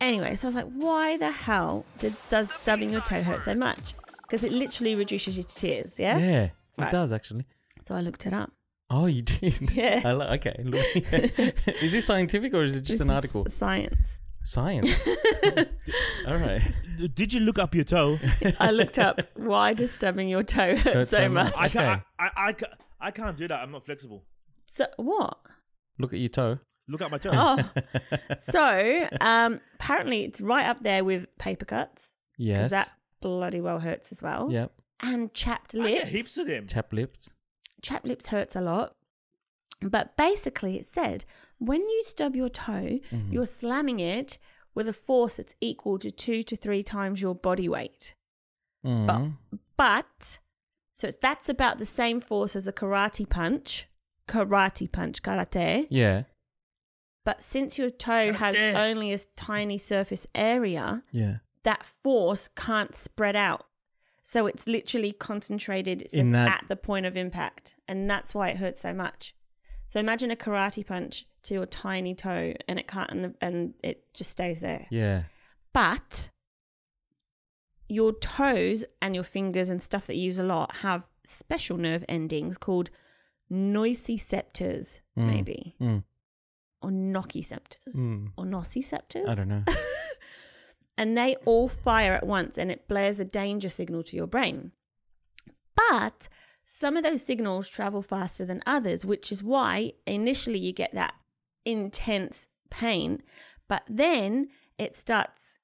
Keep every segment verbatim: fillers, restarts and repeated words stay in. Anyway, so I was like, why the hell did, does stubbing your toe hurt so much? Because it literally reduces you to tears, yeah? Yeah, right. It does actually. So I looked it up. Oh, you did? Yeah. I lo okay. Is this scientific or is it just this an article? Is science. Science? All right. Did you look up your toe? I looked up, why does stubbing your toe hurt, hurt so, so much? much? I, can't, I, I, I, can't, I can't do that. I'm not flexible. So what? Look at your toe. Look at my toe. Oh. So um, apparently it's right up there with paper cuts. Yes. Because that bloody well hurts as well. Yep. And chapped lips. I get heaps of them. Chapped lips. Chapped lips hurts a lot. But basically it said when you stub your toe, mm-hmm. you're slamming it with a force that's equal to two to three times your body weight. Mm. But, but so it's, that's about the same force as a karate punch. Karate punch, karate. Yeah. But since your toe has only a tiny surface area, yeah. that force can't spread out. So it's literally concentrated it's that... at the point of impact. And that's why it hurts so much. So imagine a karate punch to your tiny toe and it can't, and, the, and it just stays there. Yeah. But your toes and your fingers and stuff that you use a lot have special nerve endings called nociceptors, mm. maybe. Mm. Or nociceptors. Mm. Or nociceptors? I don't know. And they all fire at once and it blares a danger signal to your brain. But some of those signals travel faster than others, which is why initially you get that intense pain, but then it starts,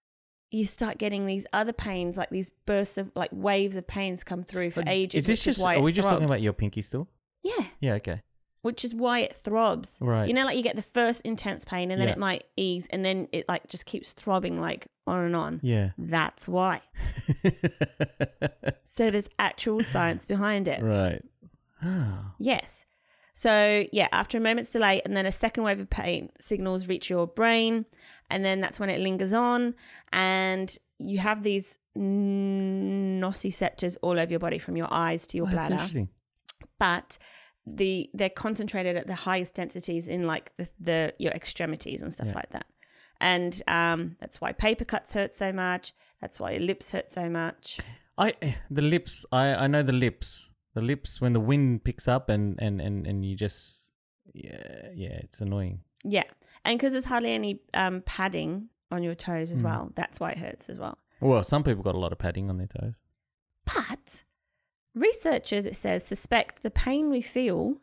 you start getting these other pains, like these bursts of, like waves of pains come through for but ages. Is this just, is why are we just throbs. talking about your pinky still? Yeah. Yeah, okay. Which is why it throbs. Right. You know, like you get the first intense pain and then yeah. it might ease and then it like just keeps throbbing like on and on. Yeah. That's why. So there's actual science behind it. Right. Oh. Yes. So yeah, after a moment's delay and then a second wave of pain signals reach your brain and then that's when it lingers on and you have these nociceptors all over your body from your eyes to your oh, bladder. That's interesting. But... The, they're concentrated at the highest densities in like the, the your extremities and stuff yeah. like that. And um, that's why paper cuts hurt so much. That's why your lips hurt so much. I The lips, I, I know the lips. The lips when the wind picks up and, and, and, and you just, yeah, yeah, it's annoying. Yeah. And because there's hardly any um, padding on your toes as mm. well, that's why it hurts as well. Well, some people got a lot of padding on their toes. But... researchers, it says, suspect the pain we feel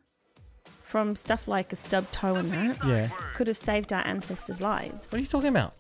from stuff like a stubbed toe and that yeah. could have saved our ancestors' lives. What are you talking about?